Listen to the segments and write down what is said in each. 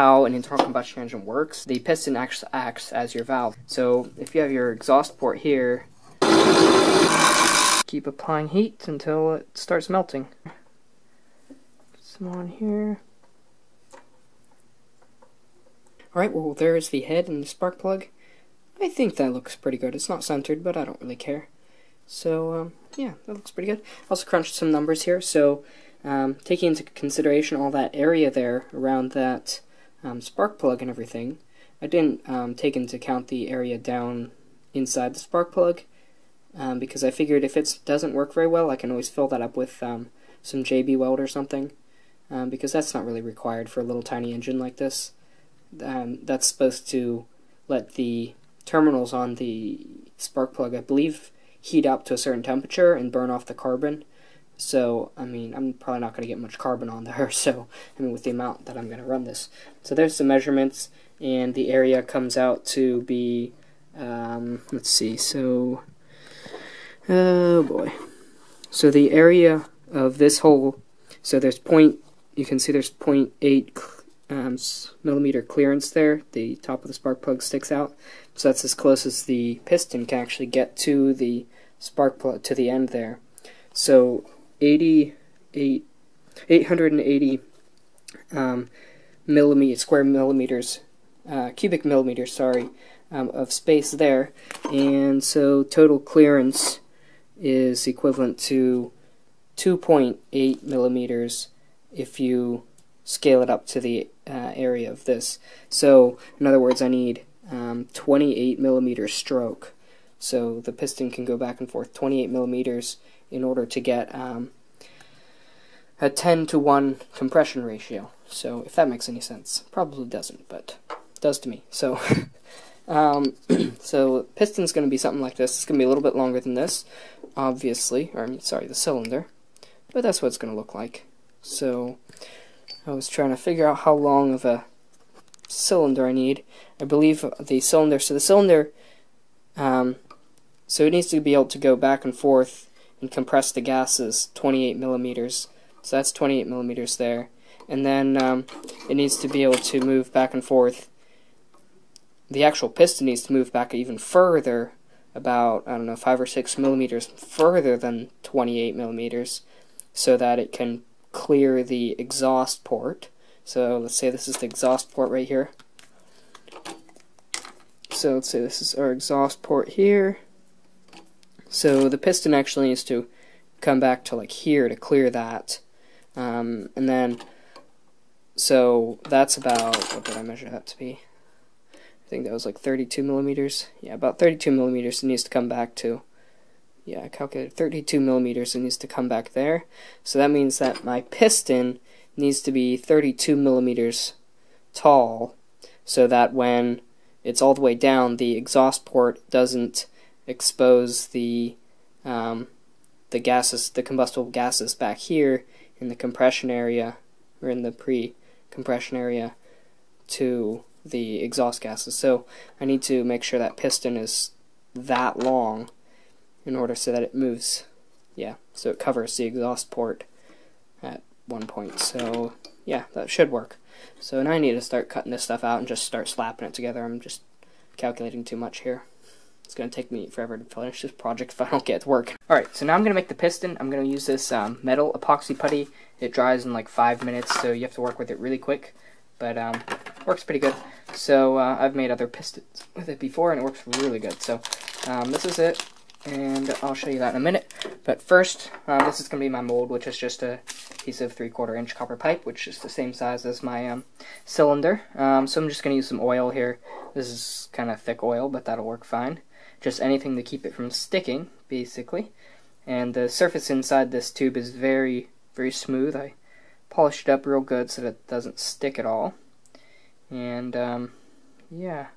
how an internal combustion engine works, the piston actually acts as your valve. So if you have your exhaust port here, keep applying heat until it starts melting. Put some on here. Alright, well there's the head and the spark plug. I think that looks pretty good. It's not centered, but I don't really care. So, yeah, that looks pretty good. Also crunched some numbers here, so taking into consideration all that area there around that spark plug and everything, I didn't take into account the area down inside the spark plug, because I figured if it doesn't work very well, I can always fill that up with some JB Weld or something, because that's not really required for a little tiny engine like this. That's supposed to let the terminals on the spark plug, I believe, heat up to a certain temperature and burn off the carbon. So, I mean, I'm probably not going to get much carbon on there, so, I mean, with the amount that I'm going to run this. So there's the measurements, and the area comes out to be, let's see, so, oh boy. So the area of this hole, so there's you can see there's 0.8 millimeter clearance there. The top of the spark plug sticks out, so that's as close as the piston can actually get to the spark plug, to the end there. So 880 cubic millimeters, sorry, of space there, and so total clearance is equivalent to 2.8 millimeters if you scale it up to the area of this. So, in other words, I need 28 millimeter stroke. So the piston can go back and forth 28 millimeters in order to get a 10-to-1 compression ratio. So, if that makes any sense. Probably doesn't, but it does to me. So, so piston's going to be something like this. It's going to be a little bit longer than this, obviously. Or, I mean, sorry, the cylinder. But that's what it's going to look like. So, I was trying to figure out how long of a cylinder I need. I believe the cylinder, so the cylinder, so it needs to be able to go back and forth and compress the gases 28 millimeters. So that's 28 millimeters there. And then it needs to be able to move back and forth. The actual piston needs to move back even further, about, I don't know, 5 or 6 millimeters further than 28 millimeters, so that it can clear the exhaust port. So let's say this is the exhaust port right here. So let's say this is our exhaust port here. So the piston actually needs to come back to like here to clear that. And then, so that's about, what did I measure that to be? I think that was like 32 millimeters. Yeah, about 32 millimeters it needs to come back to. Yeah, I calculated 32 millimeters, it needs to come back there. So that means that my piston needs to be 32 millimeters tall, so that when it's all the way down, the exhaust port doesn't expose the gases, the combustible gases back here in the compression area, or in the pre-compression area, to the exhaust gases. So I need to make sure that piston is that long, in order so that it moves, yeah, so it covers the exhaust port at one point. So yeah, that should work. So now I need to start cutting this stuff out and just start slapping it together. I'm just calculating too much here. It's going to take me forever to finish this project if I don't get to work. Alright, so now I'm going to make the piston. I'm going to use this metal epoxy putty. It dries in like 5 minutes, so you have to work with it really quick, but works pretty good. So I've made other pistons with it before and it works really good. So this is it, and I'll show you that in a minute. But first, this is going to be my mold, which is just a piece of 3/4 inch copper pipe, which is the same size as my cylinder. So I'm just going to use some oil here. This is kind of thick oil, but that'll work fine. Just anything to keep it from sticking, basically. And the surface inside this tube is very, very smooth. I polished it up real good so that it doesn't stick at all. And, yeah,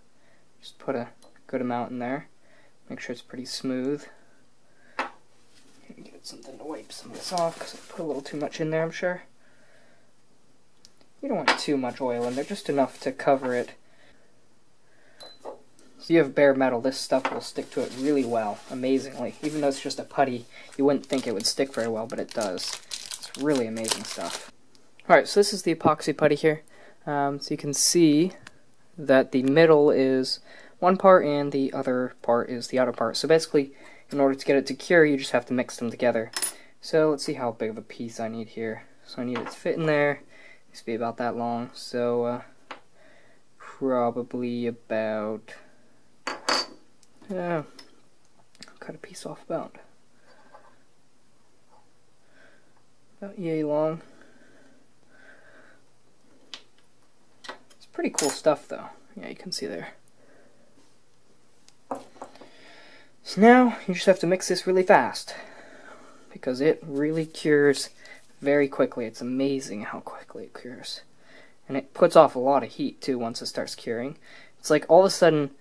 just put a good amount in there. Make sure it's pretty smooth. Get something to wipe some of this off, because I put a little too much in there, I'm sure. You don't want too much oil in there, just enough to cover it. So you have bare metal, this stuff will stick to it really well, amazingly. Even though it's just a putty, you wouldn't think it would stick very well, but it does. It's really amazing stuff. Alright, so this is the epoxy putty here. So you can see that the middle is one part and the other part is the outer part. So basically, in order to get it to cure, you just have to mix them together. So let's see how big of a piece I need here. So I need it to fit in there. It needs to be about that long. So probably about, cut a piece off about yay long. It's pretty cool stuff though. Yeah, you can see there. So now you just have to mix this really fast because it really cures very quickly. It's amazing how quickly it cures. And it puts off a lot of heat too once it starts curing. It's like all of a sudden,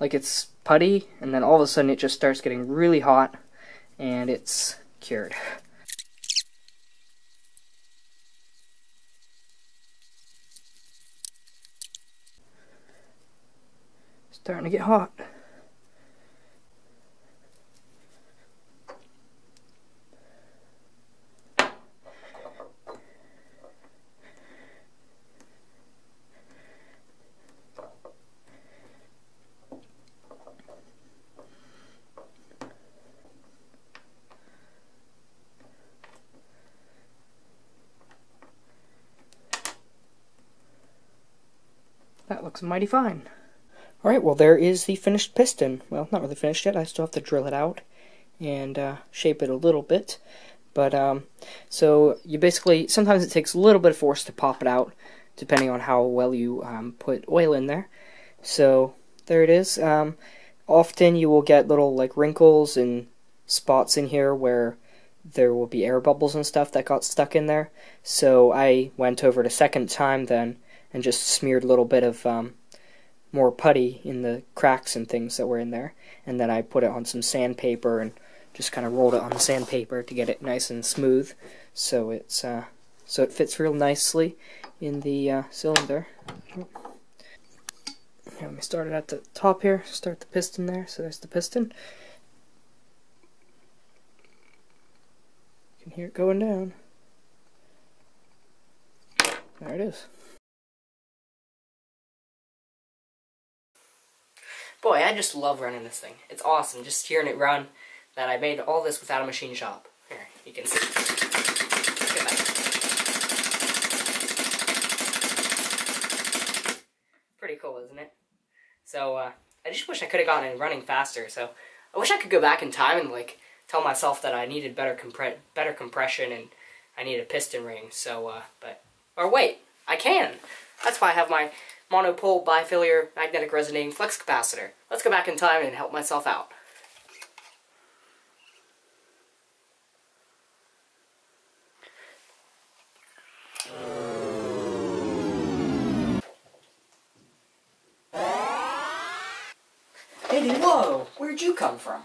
like it's putty, and then all of a sudden it just starts getting really hot and it's cured. Starting to get hot. That looks mighty fine. Alright, well there is the finished piston. Well, not really finished yet, I still have to drill it out and shape it a little bit. But, so you basically, sometimes it takes a little bit of force to pop it out, depending on how well you put oil in there. So, there it is. Often you will get little like wrinkles and spots in here where there will be air bubbles and stuff that got stuck in there. So I went over it a second time then and just smeared a little bit of more putty in the cracks and things that were in there, and then I put it on some sandpaper and just kind of rolled it on the sandpaper to get it nice and smooth, so it's so it fits real nicely in the cylinder. Let me start it at the top here. Start the piston there. So there's the piston. You can hear it going down. There it is. Boy, I just love running this thing. It's awesome just hearing it run, that I made all this without a machine shop. Here, you can see. Look at that. Pretty cool, isn't it? So, I just wish I could have gotten it running faster. So, I wish I could go back in time and, like, tell myself that I needed better compression and I needed a piston ring. So, or wait, I can. That's why I have my Monopole Bifilar Magnetic Resonating Flux Capacitor. Let's go back in time and help myself out. Hey, whoa! Where'd you come from?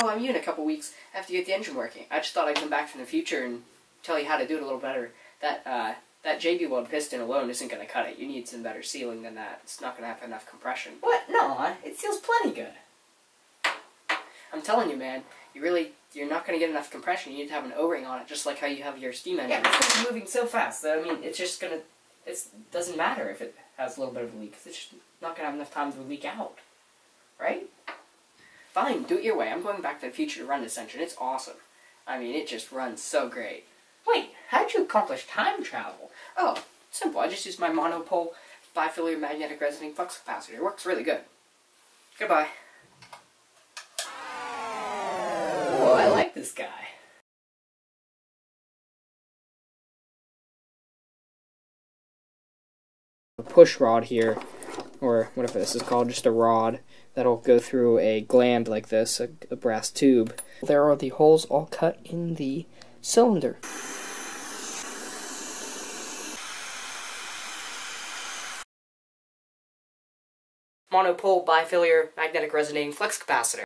Oh, I'm you in a couple weeks. I have to get the engine working. I just thought I'd come back from the future and tell you how to do it a little better. That JB Weld piston alone isn't going to cut it. You need some better sealing than that. It's not going to have enough compression. What? No, huh? It seals plenty good. I'm telling you, man, you're not going to get enough compression. You need to have an O-ring on it, just like how you have your steam engine. Yeah, it's going to be moving so fast that, I mean, it's just going to, it doesn't matter if it has a little bit of a leak, because it's just not going to have enough time to leak out. Right? Fine, do it your way. I'm going back to the future to run this engine. It's awesome. I mean, it just runs so great. Wait, how did you accomplish time travel? Oh, simple. I just used my Monopole Bifilar Magnetic Resonating Flux Capacitor. It works really good. Goodbye. Oh, I like this guy. A push rod here, or whatever this is called, just a rod that'll go through a gland like this, a brass tube. There are the holes all cut in the cylinder. Monopole Bifilar Magnetic Resonating Flux Capacitor.